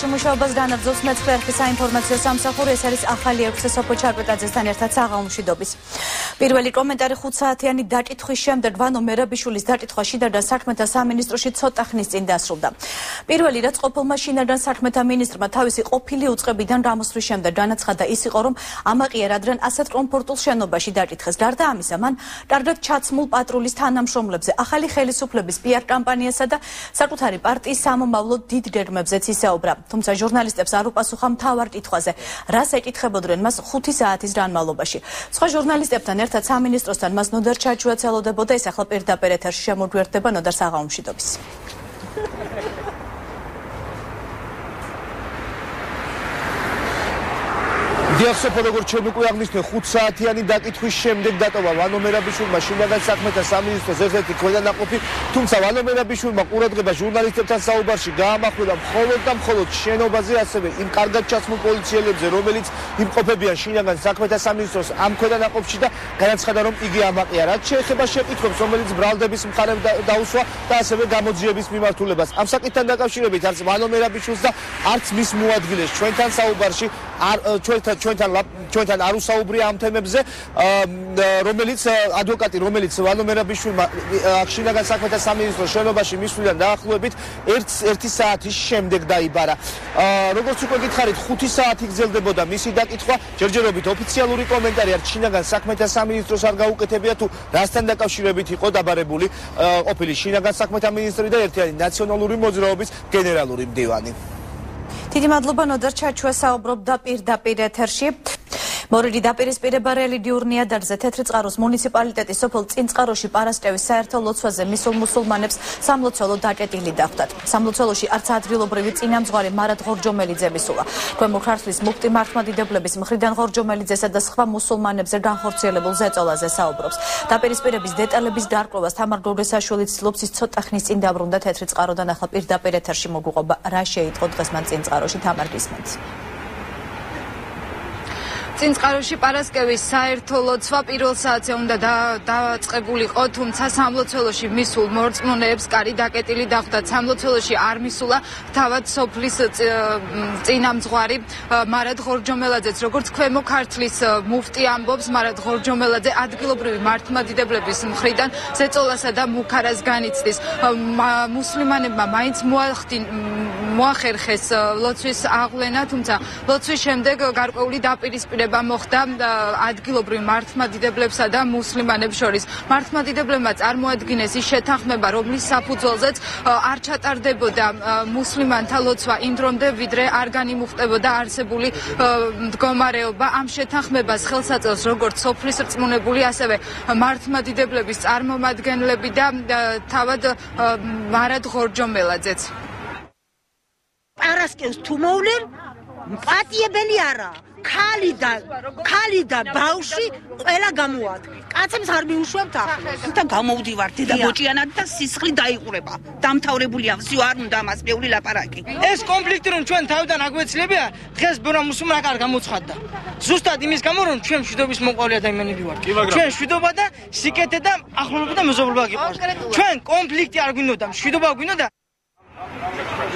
შემუშავებას განაგრძობს წვერხის საინფორმაციო სამსახური, ეს არის ახალი 600 ტაძესთან ერთად საღამომშვიდობის. Პირველი კომენტარი 5 საათიანი დაკითხვის შემდეგ ვანო მერაბიშვილის დაკითხვა შინაგან საქმეთა სამინისტროში ცოტა ხნის წინ დასრულდა. Პირველი რაც ყოფილმა შინაგან საქმეთა მინისტრმა თავისი ყოფილი უწყებიდან გამოსვლის შემდეგ განაცხადა ის იყო რომ ამაყია რადგან ასეთ კომფორტულ შენობაში დაკითხეს. Გარდა ამისა მან კარგად ჩაცმულ პატრულის თანამშრომლებზე, ახალი ხელისუფლების პიარ კამპანიასა და საკუთარი პარტიის სამომავლო დიდ გეგმებზეც ისაუბრა. Თუმცა ჟურნალისტებს არ უპასუხა მთავარ კითხვაზე, რას ეკითხებოდნენ მას 5 საათის განმავლობაში. Სხვა ჟურნალისტებთან ერთად სამინისტროსთან მას ნოდარ ჩაჩუა ელოდებოდა, ეს ახლა პირდაპირ ეთერში შემოგვერდება. ნოდარ, საღამომშვიდობის. Diaspora gorchenu ku agnisne 5 საათიანი დაკითხვის შემდეგ დატოვა ვანო მერაბიშვილმა შინაგან საქმეთა სამინისტროს ერთ-ერთი ქვედანაყოფი, თუმცა ვანო მერაბიშვილმა ყურადღება ჟურნალისტებთან საუბარში გაამახვილა მხოლოდ და მხოლოდ შენობაზე, ასევე იმ კარგად ჩაცმულ პოლიციელებზე, რომელიც იმყოფებიან შინაგან საქმეთა სამინისტროს ამ ქვედანაყოფში და განაცხადა რომ იგი ამაყია. რაც შეეხება შეკითხვებს, რომელიც ბრალდების მხარემ დაუსვა და ასევე გამოძიების მიმართულებას, ამ საკითხთან დაკავშირებით არც ვანო მერაბიშვილს და არც მის მოადგილეს ჩვენთან საუბარში ჩვენთან არ უსაუბრია ამ თემებზე, რომელიც ადვოკატი, რომელიც ვანო მერაბიშვილმა შინაგან საქმეთა სამინისტროს შენობაში მისვლიდან დაახლოებით 1 საათის შემდეგ დაიბარა. Როგორც უკვე გითხარით, 5 საათი გრძელდებოდა მისი დაკითხვა. ჯერჯერობით ოფიციალური კომენტარი არ შინაგან საქმეთა სამინისტროს არ გაუკეთებია თუ რასთან დაკავშირებით იყო დაბარებული ყოფილი შინაგან საქმეთა მინისტრი და ერთიანი ნაციონალური მოძრაობის გენერალური მდივანი. Tidi madloba Nodar Chachuas saobrobda da პირდაპირ ეთერში. Მორიგი დაპირისპირება რელიგიურნია დარზე თეთრი წყაროს მუნიციპალიტეტის სოფელ წინწყაროში პარასკევის საერთო ლოცვაზე მუსულმანებს სამლოცველო დაკეტილი დახვდათ. სამლოცველოში არც ადგილობრივი წინამძღვარი მარად ღორჯომელიძე მისულა. ქვემო ქართლის მუხტი მართლმადიდებლების მხრიდან ღორჯომელიძესა და სხვა მუსულმანებზე განხორციელებულ ზეწოლაზე საუბრობს. დაპირისპირების დეტალების დარკვევას თამარ გოგესაშვილის ცდილობს ის ცოტა ხნის წინ დაბრუნდა თეთრი წყაროდან, ახლა პირდაპირ ეთერში მოგვიყვება რა შეიტყო დღეს მან წინწყაროში. თამარ გისმენთ. წინწყაროში პარასკევის საერთო ლოცვა პირველ საათზე უნდა დაწყებულიყო, თუმცა სამლოცველოში მისულ მორწმუნეებს კარი დაკეტილი დახვდა. სამლოცველოში არ მისულა თავად სოფლის წინამძღვარი მარად ღორჯომელაძეც. როგორც ქვემო ქართლის მუფტი ამბობს, მარად ღორჯომელაძე ადგილობრივი მართლმადიდებლების მხრიდან ზეწოლასა და მუქარას განიცდის. მუსლიმანებმა მაინც მოახერხეს ლოცვის აღვლენა, თუმცა ლოცვის შემდეგ გარკვეული დაპირისპირება მოხდა ადგილობრივ მართლმადიდებლებსა და მუსლიმანებს შორის. მართლმადიდებლებმა წარმოადგინეს ის შეთანხმება, რომლის საფუძველზეც არ ჩატარდებოდა მუსლიმანთა ლოცვა იმ დრომდე, ვიდრე არ განიმუხტებოდა არსებული მდგომარეობა. ამ შეთანხმებას ხელს აწყობს როგორც სოფლის რწმუნებული, ასევე მართლმადიდებლების წარმომადგენლები და თავად მარად ღორჯომელაძეც. პარასკევს თუ მოვლენ მპატიებელი არა, ქალი და ბავში ყველა გამოადგენ. კაცებს არ მიუშვებთ ახლა. და გამოვდივართ და მოჭიანად და სისხლი დაიყურება. დამთავრებულია, ზიო არ უნდა მას მეული ლაპარაკი. ეს კონფლიქტი რომ ჩვენ თავიდან აგვეცილებია, დღეს ბონა მუსულმანს არ გამოცხადდა. ზუსტად იმის გამო რომ ჩვენ შვიდობის მოყვარული ადამიანები ვართ. ჩვენ შვიდობა და სიკეთე და ახლობლობა და მეზობლობა გიყვარს. ჩვენ კონფლიქტი არ გვინდოდა, შვიდობა გვინდოდა.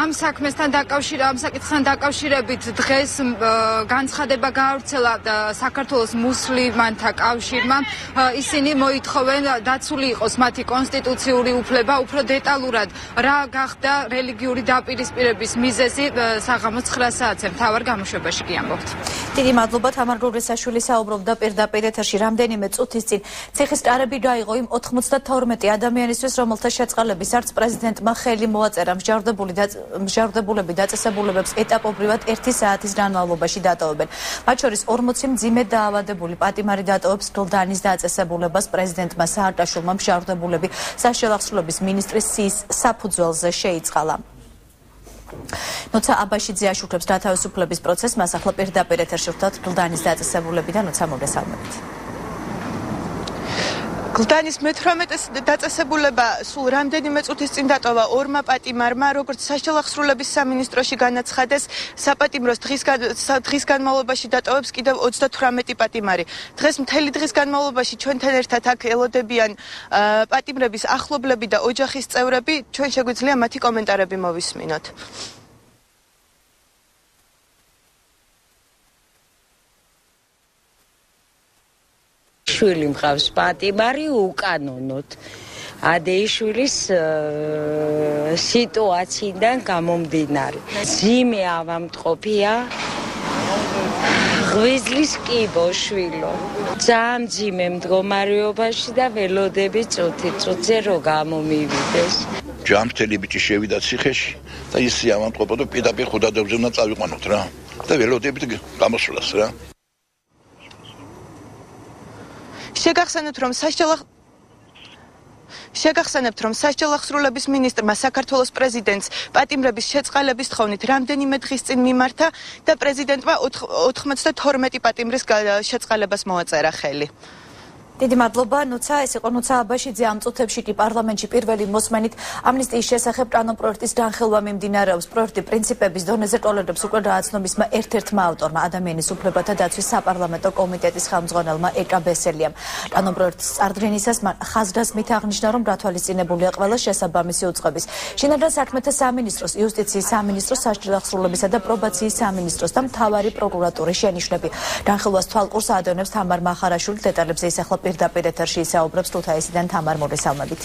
ამ საკითხთან დაკავშირებით დღეს განცხადება გაავრცელა საქართველოს მუსლიმანთა კავშირმა. ისინი მოითხოვენ დაცული იყოს მათი კონსტიტუციური უფლება. უფრო დეტალურად რა გახდა რელიგიური დაპირისპირების მიზეზი საღამოს 9 საათზე მთავარ გამოშვებაში გიამბობთ. დიდი მადლობა თამარ გოგესაშვილი. საუბრობდა პირდაპირ ეთერში. რამდენიმე წუთის წინ ციხის კარები გაიღო იმ 92 ადამიანისთვის, რომელთა შეწყალების არც პრეზიდენტმა ხელი მოაწერა. მსჯავრდებულები დაწესებულებებს ეტაპობრივად 1 საათის განმავლობაში დატოვებენ. მათ შორის 40 მძიმე დაავადებული პატიმარი დატოვებს გლდანის დაწესებულებას. პრეზიდენტმა სააკაშვილმა მსჯავრდებულები საშელახსრულების მინისტრის საფუძველზე შეიწყალა. ნოცა აბაშიძე აშუქებს გათავისუფლების პროცესს. მას ახლა პირდაპირ ეთერში ვთქვათ გლდანის დაწესებულებიდან. ნოცა მოგესალმებით. Gdanis metrometes დაწესებულება სულ რამდენიმე წუთის წინ დატოვა ორმა პატიმარმა, როგორც საშელახსრულების სამინისტროში განაცხადეს, საპატიმროს დღის განმავლობაში დატოვებს კიდევ 38 პატიმარი. Დღეს მთელი დღის განმავლობაში ჩვენთან ერთად აქ ელოდებიან პატიმრების ახლობლები და ოჯახის წევრები. Ჩვენ შეგვიძლია მათი კომენტარები მოვისმინოთ. Შვილი მყავს პატიმარი უკანონოდ. ადეიშვილის სიტუაციიდან გამომდინარე. ძიმე ავამტყოფია. ღვიძლის კიბო შვილო. ძალიან ძიმე მდგომარეობაში და ველოდები წუთზე რომ გამომივიდეს. ჯამთელი ბიჭი შევიდა ციხეში და ისე ავამტყოფა და პირდაპირ ხუდადებზე წავიყვანოთ რა. და ველოდებით გამოსვლას რა. შეგახსენებთ, რომ საშელახსრულების მინისტრმა საქართველოს პრეზიდენტს პატიმრების შეწყალების თხოვნით რამდენიმე დღის წინ მიმართა და პრეზიდენტმა 92 პატიმრის შეწყალებას მოაწერა ხელი. Დიდი მადლობა ნუცა, ეს იყო ნუცა აბაშიძე. ამ წუთებში კი პარლამენტში პირველი მოსმენით ამნისტიის შესახებ კანონპროექტის განხილვა მიმდინარეობს. პროექტი პრინციპების დონეზე ტოლერებს უკვე გააცნობისმა ერთ-ერთმა ავტორმა, ადამიანის უფლებათა დაცვის საპარლამენტო კომიტეტის ხელმძღვანელმა ეკა ბესელიამ. კანონპროექტის წარდგენისას მან ხაზგასმით აღნიშნა, რომ გათვალისწინებულია ყველა შესაბამისი უწყების. შინაგან საქმეთა სამინისტროს, იუსტიციის სამინისტროს, საშელახსრულებისა და პრობაციის სამინისტროს და მთავარი პროკურატურის შენიშვნები. განხილვას თვალყურს ადევნებს თამარ მახარაშვილი. დეტალებზე ისახლა პირდაპირ ეთერში ისაუბრებს თუთაისიდან თამარ მორესალმებით.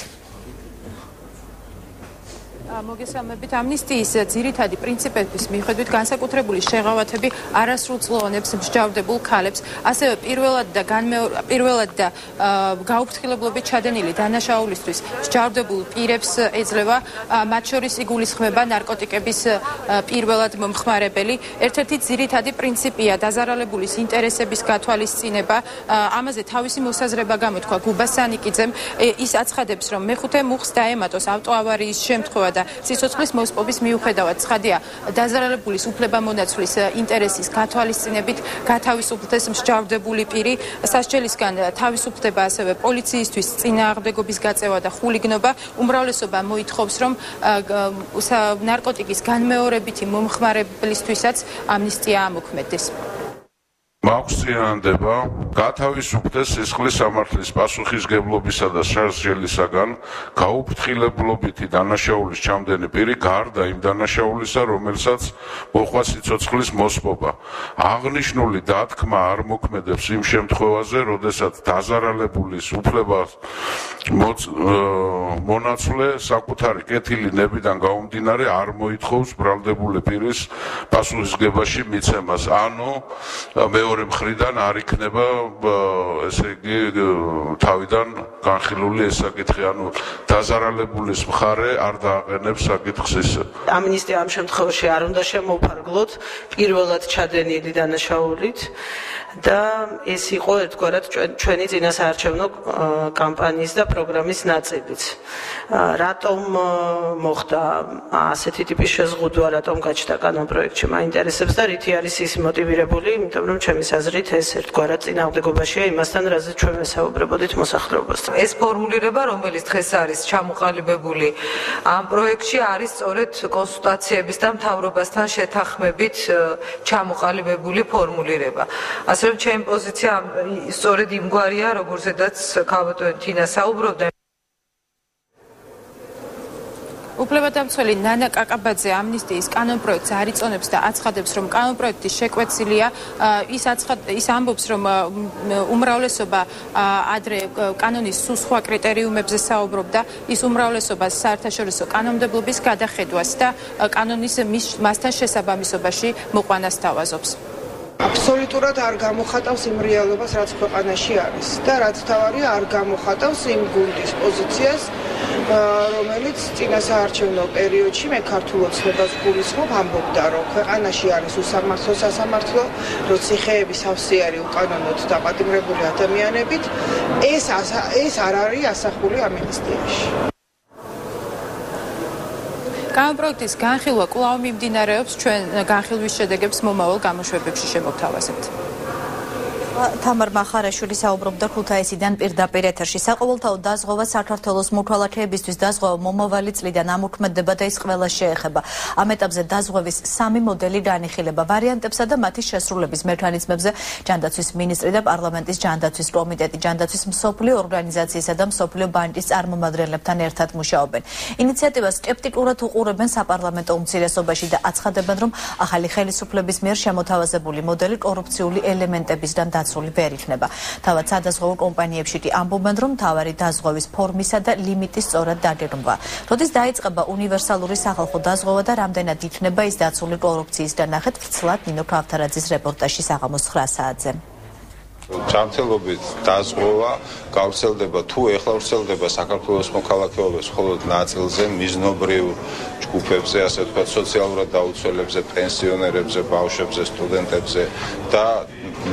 მოგესალმებით. ამნისტიის ძირითადი პრინციპების მიხედვით განსაკუთრებული შეღავათები არასრულწლოვანებს მსჯავრდებულ ქალებს, ასევე პირველად და გაუფრთხილებლობით ჩადენილი დანაშაულისთვის მსჯავრდებულ პირებს ეძლევა, მათ შორის იგულისხმება ნარკოტიკების პირველად მომხმარებელი. ერთ-ერთი ძირითადი პრინციპია დაზარალებულის ინტერესების გათვალისწინება. ამაზე თავისი მოსაზრება გამოთქვა გუბა სანიკიძემ. ის აცხადებს, რომ მეხუთე მუხს დაემატოს ავტოავარიის შემთხვევა და სიცოცხლის მოსპობის მიუხედავად ცხადია, დაზარალებულის უფლებამონაცვლის ინტერესის გათვალისწინებით გათავისუფლდეს მსჯავრდებული პირი. სასჯელისგან თავისუფლდება ასევე პოლიციისთვის წინააღმდეგობის გაწევა და ხულიგნობა. უმრავლესობა მოითხოვს, რომ ნარკოტიკის განმეორებითი მომხმარებლისთვისაც ამნისტია ამოქმედეს. Maxianandeba, გათავისუფლდეს სისხლის სამართლის პასუხისგებლობისა და სასჯელისაგან გაუფრთხილებლობითი დანაშაულის ჩამდენი პირი გარდა იმ დანაშაულისა, რომელსაც მოხდა სიცოცხლის მოსპობა. Აღნიშნული დათქმა არ მოქმედებს იმ შემთხვევაზე, როდესაც დაზარალებულის უფლებას მონაცვლე საკუთარი კეთილი ნებიდან გამომდინარე არ მოითხოვს ბრალდებული პირის პასუხისგებაში მიცემას, ანუ მეორე მხრიდან არ იქნება, ესე იგი, თავიდან განხილული ეს საკითხი, ანუ დაზარალებულის მხარე არ დააყენებს საკითხს ისე. ამნისტია ამ შემთხვევაში არ უნდა შემოუფარგლოთ პირველად ჩადენილი დანაშაულით და ეს იყო ერთგვარად ჩვენი წინასაარჩევნო კამპანიის და პროგრამის ნაწილიც. რატომ მოხდა ასეთი ტიპის შეზღუდვა, რატომ გაჩნდა კანონპროექტში, მაინტერესებს და რითი არის ის მოტივირებული, იმიტომ რომ ჩემი აზრით ეს ერთგვარად წინააღმდეგობაშია იმასთან, რაზეც ჩვენ ვესაუბრებოდით მოსახლეობასთან. ეს ფორმულირება, რომელიც დღეს არის ჩამოყალიბებული ამ პროექტში, არის სწორედ კონსულტაციების და მთავრობასთან შეთანხმებით ჩამოყალიბებული ფორმულირება. ასე რომ ჩემი პოზიცია სწორედ იმგვარია, როგორცაც ქალბატონი თინა საუბრობდა. უფლებადამცველი ნანა კაკაბაძე ამნისტიის კანონპროექტს არ იწონებს და აცხადებს, რომ კანონპროექტი შეკვეცილია. ის ამბობს, რომ უმრავლესობა ადრე კანონის სულ სხვა კრიტერიუმებზე საუბრობდა. ის უმრავლესობას საერთაშორისო კანონმდებლობის გადახედვას და კანონის მასთან შესაბამისობაში მოყვანას თავაზობს. Აბსოლუტურად არ გამოხატავს იმ რეალობას, რაც ქვეყანაში არის და რაც თავარია არ გამოხატავს იმ გუნდის პოზიციას, რომელიც წინასაარჩევნო პერიოდში მე ქართულ ოცნებას გულისხმობ, ამბობდა, რომ ქვეყანაში არის უსამართლო სასამართლო, რომ ციხეები სავსეარი უკანონოდ დაპატიმრებული ადამიანებით. ეს არ არის ასახული ამნისტიაში. კანონპროექტის განხილვა კვლავ მიმდინარეობს. ჩვენ განხილვის შედეგებს მომავალ გამოშვებებში შემოგთავაზებთ. Tamar Makharashvili საუბრობდა ქუთაისიდან პირდაპირ ეთერში. Საყოველთაო დაზღვევა საქართველოს მოქალაქეებისთვის დაზღვევა მომავალი წლიდან ამოქმედდება და ის ყველა შეეხება. Ამ ეტაპზე დაზღვევის სამი მოდელი განიხილება. ვარიანტებსა და მათი შესრულების მექანიზმებზე ჯანდაცვის მინისტრი და პარლამენტის ჯანდაცვის კომიტეტი, ჯანდაცვის მსოფლიო ორგანიზაციისა და მსოფლიო ბანკის წარმომადგენლებთან ერთად მუშაობენ. ინიციატივას სკეპტიკურად უყურებენ საპარლამენტო უმცირესობაში და აცხადებენ, რომ ახალი ხელისუფლების მიერ შემოთავაზებული მოდელი კორუფციული ელემენტებისგან დაცული ვერ იქნება. თავად სადაზღვევო კომპანიებში კი ამბობენ, რომ თავარი დაზღვევის ფორმისა და ლიმიტის სწორად დაგეგმვა. როდის დაიწყება უნივერსალური სახალხო დაზღვევა და რამდენად იქნება ის დაცული კორუფციისგან, ნახეთ ვცლად ნინო ქავთარაძის რეპორტაჟში საღამოს 9 საათზე. Ჩამწელობით დაზღვევა გავრცელდება თუ ეხლა ვრცელდება საქართველოს მოქალაქეობებს მხოლოდ ნაწილზე, მიზნობრივ ჯგუფებზე, ასე ვთქვათ, სოციალურად დაუცველებზე, პენსიონერებზე, ბავშვებზე, სტუდენტებზე და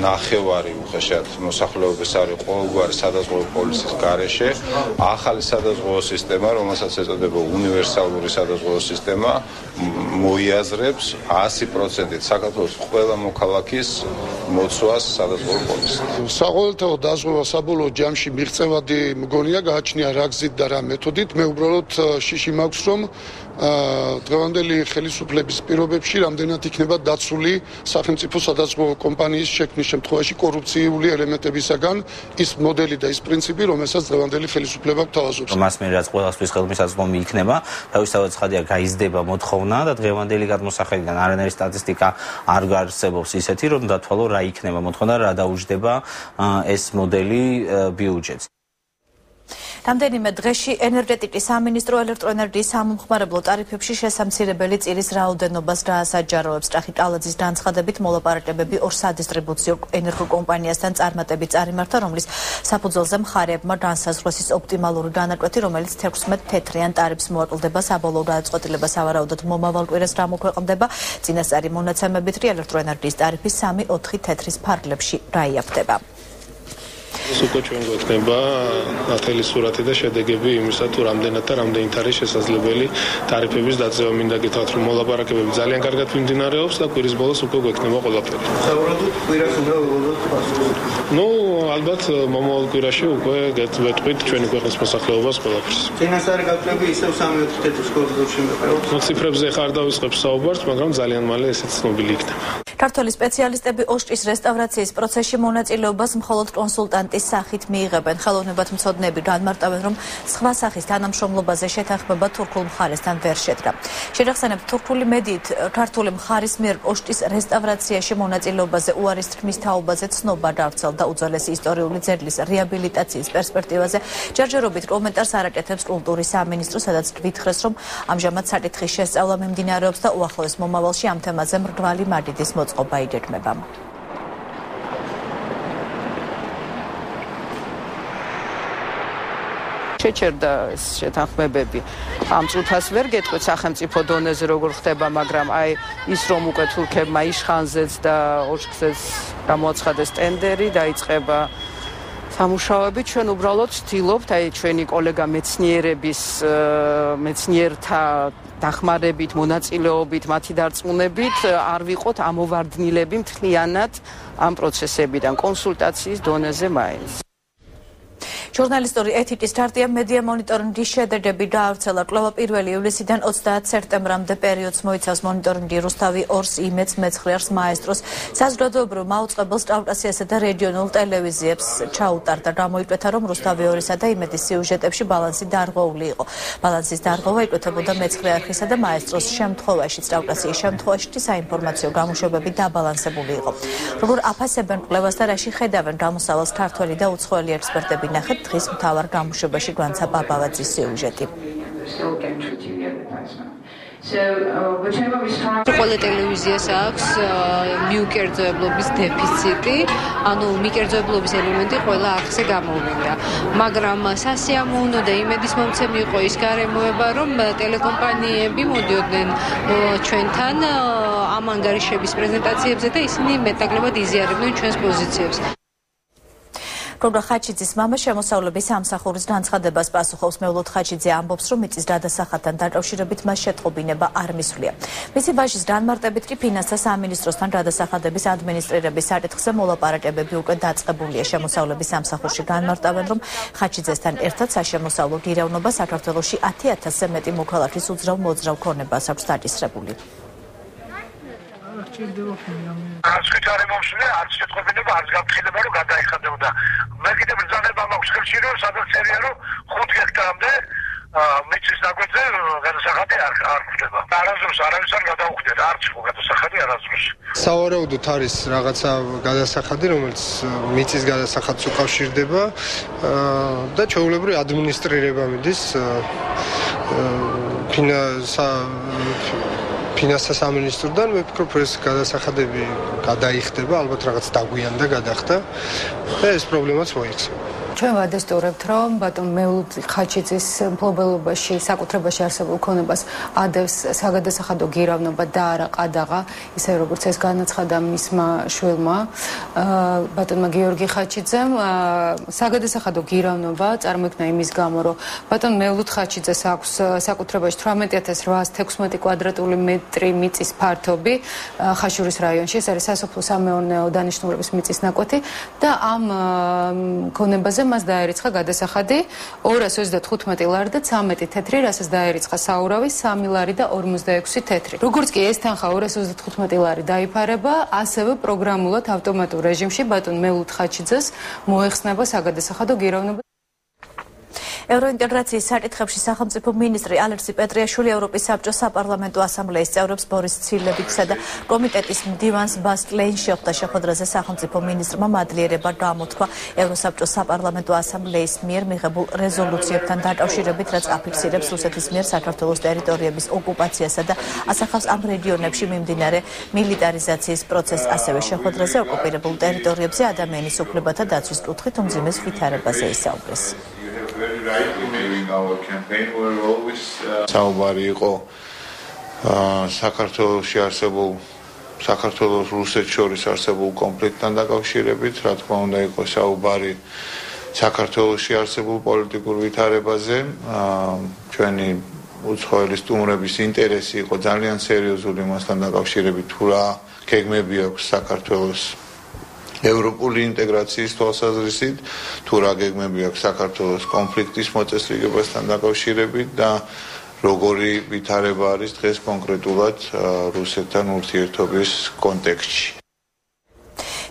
ნახევარი უხეშად მოსახლეობის არის ყოველგვარი სადაზღვევო პოლისის გარეშე. ახალი სადაზღვევო სისტემა, რომელსაც ეწოდება უნივერსალური სადაზღვევო სისტემა, მოიაზრებს 100% საქართველოს ყველა მოქალაქის მოცვას სადაზღვევო პოლისში. საყოველთაო დაზღვევა საბოლოო ჯამში მიღწევადი მგონია, გააჩნია რა გზით და რა მეთოდით. მე უბრალოდ შიში მაქვს, რომ დღევანდელი ხელისუფლების პირობებში რამდენად იქნება დაცული სახელმწიფო სადაზღვევო კომპანიის შექმნის შემთხვევაში კორუფციული ელემენტებისაგან ის მოდელი და ის პრინციპი, რომელსაც დღევანდელი ხელისუფლება გვთავაზობს. მას მე რაც ყველასთვის ხელმისაწვდომი იქნება, თავისთავად ცხადია გაიზრდება მოთხოვნა და დღევანდელი გადმოსახედიდან არანაირი სტატისტიკა არ გაარსებობს ისეთი, რომ დათვალო რა იქნება მოთხოვნა, რა დაუჯდება ეს მოდელი ბიუჯეტს. Რამდენიმე დღეში ენერგეტიკის სამინისტრო ელექტროენერგიის სამომხმარებლო ტარიფებში შესამცირებელი წირის რაოდენობას გაასაჯაროებს. ჭახი კალაძის განცხადებით მოლაპარაკებები ორ სადისტრიბუციო ენერგოკომპანიასთან წარმატებით წარიმართა, რომლის საფუძველზე მხარეებმა განსაზღვრეს ის ოპტიმალური განაკვეთი, რომელიც 16 თეთრიან ტარიფს მოაკლდება. საბოლოო გადაწყვეტილება სავარაუდოდ მომავალ კვირას გამოქვეყნდება. წინასწარი მონაცემებით კი ელექტროენერგიის ტარიფი 3-4 თეთრის ფარგლებში გაიაფდება. Suco ce unul atneba, ateli surate de ședegebi, imisator am de natar am de intare și să zlebeli, tare pe vis dați o minda gitatul mola bara că vezi alian cargat prin dinare obsta cu risbolul suco cu atneba cu lapte. Nu, albat mamul cu rășeu cu e gat vetpit ce nu cu responsabil ovas cu lapte. Cine s-a regat pe vis sau sami tot te scot dușim pe peros. Nu ți prevze harda us cap sau bort, magram alian male se snobilikte. ქართული სპეციალისტები ოსტის რესტავრაციის პროცესში მონაწილეობას მხოლოდ კონსულტანტის სახით მიიღებენ. ხელოვნებად მწოდნეები განმარტავენ, რომ სხვა სახის თანამშრომლობაზე შეთანხმება თურქულ მხარესთან ვერ შედგა. შეეხსენებთ, თურქული მედიით ქართული მხარის მიერ ოსტის რესტავრაციაში მონაწილეობაზე უარის თქმის თაობაზე ცნობა გავრცელდა. უძველესი ისტორიული ძეგლის რეაბილიტაციის პერსპექტივაზე ჯერჯერობით კომენტარს არაკეთებს კულტურის სამინისტრო, სადაც გვითხრეს, რომ ამჟამად საკითხის შესწავლა მიმდინარეობს და უახლოეს მომავალში ამ თემაზე მრგვალი მაგიდის მოწყობა იგეგმება. შეჭერდა ეს შეთანხმებები. ამ წუთას ვერ გეტყვით სახელმწიფო დონეზე როგორ ხდება, მაგრამ აი ის რომ უკვე თურქებმა იშხანზეც და ოჩხზეც გამოაცხადეს ტენდერი, დაიწყება სამუშაოები. ჩვენ უბრალოდ ვთილობთ აი ჩვენი კოლეგა მეცნიერთა დახმარებით, მონაწილეობით, მათი დარწმუნებით არ ვიყოთ ამოვარდნილები მთლიანად ამ პროცესებიდან კონსულტაციის დონეზე მაინც. ჟურნალისტური ეთიკის ქარტია მედია მონიტორინგის შედეგები გაავრცელა. კვლევა 1 ივლისიდან 30 სექტემბრამდე პერიოდს მოიცავს. მონიტორინგი რუსთავი 2-ს იმედს, მეცხრეარს მაესტროს, საზოგადოებრივ მაუწყებელს კავკასიასა და რეგიონულ ტელევიზიებს ჩაუტარდა. გამოიკვეთა, რომ რუსთავი 2-სა და იმედის სიუჟეტებში ბალანსი დარღვეული იყო. ბალანსის დარღვევა იკვეთებოდა მეცხრე არხისა და მაესტროს შემთხვევაშიც. კავკასიის შემთხვევაში კი საინფორმაციო გამოშვებები დაბალანსებული იყო. როგორ აფასებენ კვლევას და რაში ხედავენ გამოსავალს ქართველი და უცხოელი ექსპერტები, ნახეთ დღის მთავარ გამოშვებაში განცა ბაბავაძის სიუჟეტი. ყველა ტელევიზიას აქვს მიუკერძოებლობის დეფიციტი, ანუ მიკერძოებლობის ელემენტი ყველა არხზე გამოვლინდა. მაგრამ სასიამოვნო და იმედისმომცემი იყო ის გარემოება, რომ ტელეკომპანიები მოდიოდნენ ჩვენთან ამ ანგარიშების პრეზენტაციებზე და ისინი მეტნაკლებად იზიარებდნენ ჩვენს პოზიციებს. Program Hachidzis mama შემოსავლების ამსახურის განცხადებას პასუხობს მეულოთ ხაჩიძე ამბობს, რომ მიწის გადასახადთან დაკავშირებით მას შეტყობინება არ მისვლია. Მისი ვაჟის განმარტებით კი ფინანსთა სამინისტროსთან გადასახადების ადმინისტრირების საკითხზე მოლაპარაკებები უკვე დაწყებულია. Შემოსავლების ამსახურში განმარტავენ, რომ ხაჩიძესთან ერთად საშემოსავლო გირევნობა საქართველოში 10,000-ზე მეტი მოქალაქის უძრავ-მოძრავ ქონებას აქვს დაკისრებული. Ascultare moșule, ascult cu bine, băieți, gata, cine mă rog, gata, e când uda. Mai câte persoane bămă, ușcăr și nu, să dau serialul, xut gătam de, mici să dau de, gata să găte, ar cu de bă. Arazul, arazul, gata uc de, arci cu gata să găte, arazul. Să ore udu taris, ragata gata să găte, româns, mici să gata să găte, sucau și de bă. Da, ce ulebrui administrare bă, mides, pina să ფინანსთა სამინისტროდან მე ვფიქრობ ეს გადასახადები გადაიხდება ალბათ რაღაც დაგვიან და გადახდა და ეს პრობლემაც მოიხსნა. Ჩვენ ვადასტურებთ რომ ბატონ მეულოთ ხაჩიძის მფლობელობაში საკუთრებაში არსებულ ქონებას ადევს საგადასახადო გირავნება და არა ყადაღა ისე როგორც ეს განაცხადა მისმა შვილმა ბატონმა გიორგი ხაჩიძემ საგადასახადო გირავნება წარმოქმნა იმის გამო რომ ბატონ მეულოთ ხაჩიძეს აქვს საკუთრებაში 18816 კვადრატული მეტრი მიწის ფართობი ხაშურის რაიონში ეს არის სასოფლო სამეურნეო დანიშნულების მიწის ნაკვეთი და ამ ქონებაზე მას დაერიცხა გადასახადი 235 ლარი და 13 თეთრი რასაც დაერიცხა საურავი 3 ლარი და 46 თეთრი როგორც კი ეს თანხა 235 ლარი დაიფარება ასევე პროგრამულად ავტომატურ რეჟიმში ბატონ მეულოთ ხაჩიძეს მოეხსნება საგადასახადო გიროვნება Eurointegrația საკითხებში სახელმწიფო ministri ალექსი პეტრიაშვილი ევროპის საბჭოს საპარლამენტო ასამბლეის წევრებს ბორის ცილევიჩსა და კომიტეტის მდივანს ბას კლეინს შეხვდა შეხვედრაზე სახელმწიფო ministrმა მადლიერება გამოთქვა ევროსაბჭოს საპარლამენტო ასამბლეის მიერ მიღებულ რეზოლუციებთან დაკავშირებით რაც აფიქსირებს რუსეთის მიერ საქართველოს ტერიტორიების ოკუპაციასა და ასახავს ამ რეგიონებში მიმდინარე მილიტარიზაციის პროცესს ასევე შეხვედრაზე ოკუპირებულ ტერიტორიებზე ადამიანის უფლებათა დაცვის კუთხით უმძიმეს ვითარებაზე ისაუბრეს. საუბარი იყო საქართველოში არსებულ საქართველოს რუსეთს შორის არსებულ კონფლიქტთან დაკავშირებით, რა თქმა უნდა იყო საუბარი საქართველოში არსებულ პოლიტიკურ ვითარებაზე, ჩვენი უცხოელი სტუმრების ინტერესი იყო ძალიან სერიოზული მასთან დაკავშირებით, თუ რა გეგმები აქვს საქართველოს ევროპული ინტეგრაციის თვალსაზრისით თუ რა გეგმები აქვს საქართველოს კონფლიქტის მოწესრიგებასთან დაკავშირებით და როგორი ვითარება არის დღეს კონკრეტულად რუსეთთან ურთიერთობის კონტექსტში.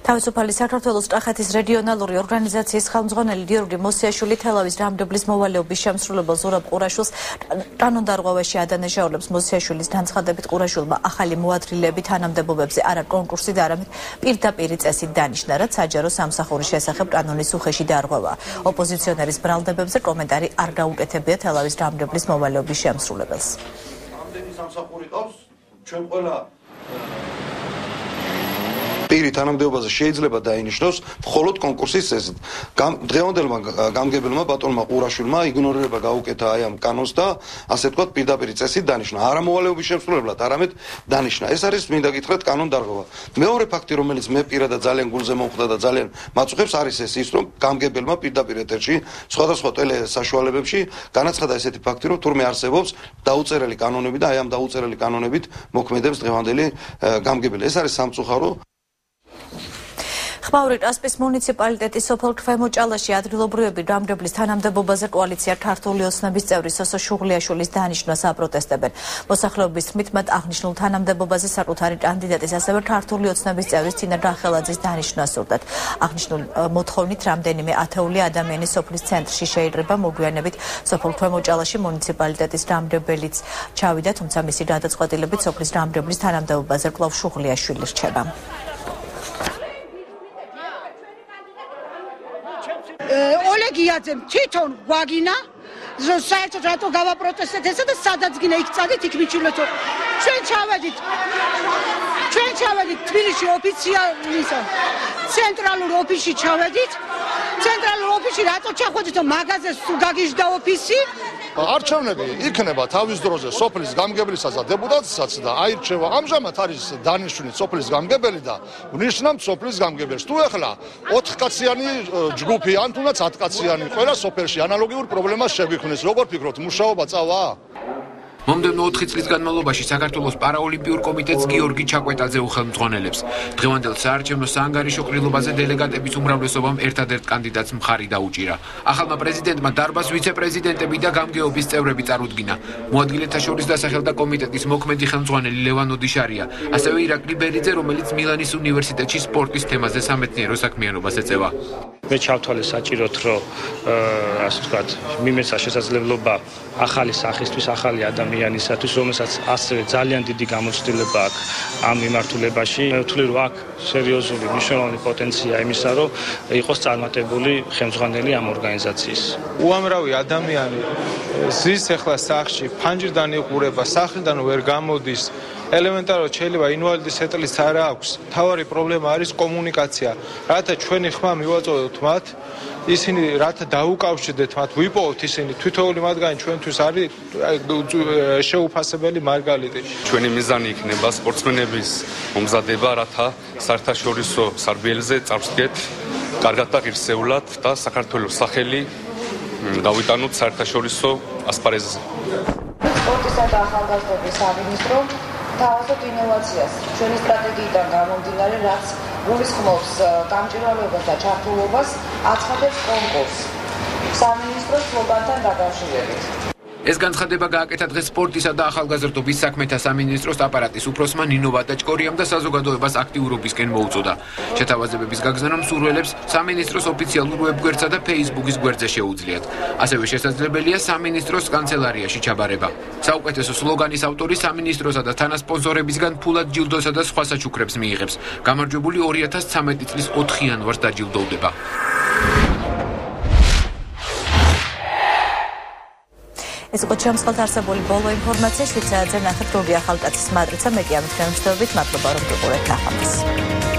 Თავისუფალი საქართველოს კახეთის რეგიონალური ორგანიზაციის ხელმძღვანელი გიორგი მოსიაშვილი თელავის რამდებლის მოვალეობის შემსრულებელ ზურაბ ყურაშვილს კანონდარღვევაში ადანაშაულებს მოსიაშვილის განცხადებით ყურაშვილმა ახალი მოადგილეები თანამდებობებზე არა კონკურსით არამედ პირდაპირი წესით დანიშნა რაც საჯარო სამსახურის შესახებ კანონის უხეში დარღვევა. ოპოზიციონერის ბრალდებებზე კომენტარი არ გაუკეთებია თელავის რამდებლის მოვალეობის შემსრულებელს. რამდებლის სამსახური ყავს ჩვენ ყველა პირი თანამდებობაზე შეიძლება დაინიშნოს მხოლოდ კონკურსის წესით. დღევანდელმა გამგებელმა ბატონმა ყურაშვილმა იგნორირება გაუკეთა აი ამ კანონს და ასე ვთქვათ პირდაპირ წესით დანიშნა. არა მოვალეობის შემსრულებლად, არამედ დანიშნა. ეს არის მინდა გითხრათ კანონდარღვევა. მეორე ფაქტი, რომელიც მე პირადად ძალიან გულზე მომხდა და ძალიან მაწუხებს, არის ის, რომ გამგებელმა პირდაპირ ეთერში სხვადასხვა ტელესაშუალებებში განაცხადა ესეთი ფაქტი, რომ თურმე არსებობს დაუწერელი კანონები და აი ამ დაუწერელი კანონებით მოქმედებს დღევანდელი გამგებელი. ეს არის სამწუხარო. ხმაური კასპის მუნიციპალიტეტის სოფელ ქვემო ჭალაში ადგილობრივები რამდებლის თანამდებობაზე კოალიცია ქართული ოცნების წევრი სოსო შუღლიაშვილის დანიშნვას აპროტესტებენ. მოსახლეობის თქმით, მათ აღნიშნულ თანამდებობაზე საკუთარი კანდიდატის ასევე ქართული ოცნების წევრის თინა დახელაძის დანიშნვა სურდათ. აღნიშნულ მოთხოვნით რამდენიმე ათეული ადამიანი სოფლის ცენტრში შეიკრიბა მოგვიანებით სოფელ ქვემო ჭალაში მუნიციპალიტეტის რამდებელიც ჩავიდა, თუმცა მისი გადაწყვეტილებით სოფლის რამდებლის თანამდებობაზე კვლავ შუღლიაშვილი რჩება. Olegi-adzem titon guagina, zosaitot rato gava protestese de sadat gine ikzadit ikmichulato. Çen çavadit Tbilisi ofitsialisa. Central Europishi çavadit. Central Europishi rato çahodito magaze sugagishda ofisi. არჩევნები იქნება თავის დროზე სოფლის გამგებლისას და დეპუტატსაც და აირჩევა. ამჟამად არის დანიშნული სოფლის გამგებელი და ვნიშნავთ სოფლის გამგებელს. თუ ახლა 4 კაციანი ჯგუფი ან თუნდაც 10 კაციანი ყველა სოფელში ანალოგიურ პრობლემას შევიქმნის. როგორ ფიქრობთ, მუშაობა წავა? Მომდენო 4 წლის განმავლობაში საქართველოს პარაოლიმპიურ კომიტეტს გიორგი ჩაკვეტაძე უხელმძღვანელებს. დღევანდელ საარჩევნო საანგარიშო ყრილობაზე დელეგატების უმრავლესობამ ერთადერთ კანდიდატს მხარი დაუჭირა. ახალმა პრეზიდენტმა დარბაზს ვიცე-პრეზიდენტები და გამგეობის წევრები წარუდგინა. მოადგილეთა შორის დასახელდა კომიტეტის მოქმედი ხელმძღვანელი ლევან ოდიშარია, ასევე ირაკლი ბერიძე, რომელიც მილანის უნივერსიტეტში სპორტის თემაზე სამეცნიერო საქმიანობას ეწევა. მე ჩავთვალე საჭიროთ, რომ ასე ვთქვათ, მიმეცა შესაძლებლობა ახალი სახისთვის, ახალი ადამიანისთვის მიანისათვის, რომელსაც ასევე ძალიან დიდი გამოცდილება აქვს ამ მიმართულებაში. მე ვთვლი, რომ აქ სერიოზული მნიშვნელოვანი პოტენციაა იმისა, რომ იყოს წარმატებული ხელმძღვანელი ამ ორგანიზაციის. უამრავი ადამიანი ზის ახლა სახში ფანჯრიდან იყურება, სახლიდან ვერ გამოდის. ელემენტარულად შეიძლება ინვალიდის სეტლის არა აქვს. მთავარი პრობლემა არის კომუნიკაცია. რათა ჩვენი ხმა მივაწოდოთ მათ, ისინი რათა დაუკავშირდეთ მათ, ვიპოვოთ ისინი თითოეული მათგანი ჩვენთვის არის შეუფასებელი მარგალიტი. Ჩვენი მიზანი იქნება სპორტსმენების მომზადება, რათა საერთაშორისო სარბიელზე წავსდეთ კარგად და ღირსეულად და საქართველოს სახელი გავიტანოთ საერთაშორისო ასპარეზზე. სპორტისა და ახალგაზრდობის სამინისტრომ თავაზობთ ინოვაციას. Ჩვენი სტრატეგიიდან გამომდინარე, რაც გულისხმობს გამჭვირვალეობას და ჩართულობას, აცხადებს კონკურს სამინისტროს სლოგანთან დაკავშირებით. ეს განცხადება გააკეთა დღეს სპორტისა და ახალგაზრდობის საქმეთა სამინისტროს აპარატის უფროსმა ნინო ბატაჭკორიამ და საზოგადოებას აქტიურობისკენ მოუწოდა. შეთავაზებების გაგზავნამ სურველებს სამინისტროს ოფიციალურ ვებგვერდსა და Facebook-ის გვერდზე შეუძლიათ. ასევე შესაძლებელია სამინისტროს კანცელარიაში ჩაბარება. საუკეთესო სლოგანის ავტორი სამინისტროსა და თანასპონსორებისგან ფულად ჯილდოსა და სხვა საჩუქრებს მიიღებს. გამარჯვებული 2013 წლის 4 იანვარს დაჯილდოვდება. ეს იყო ჩემსხელთ არსებული ბოლო ინფორმაცია შვეიცარიაზე ნახეთ რუბი ახალკაცის მადრიდსა. მე კი ამით განმარტებით, მადლობა რომ გიყურეთ ნახვამდის.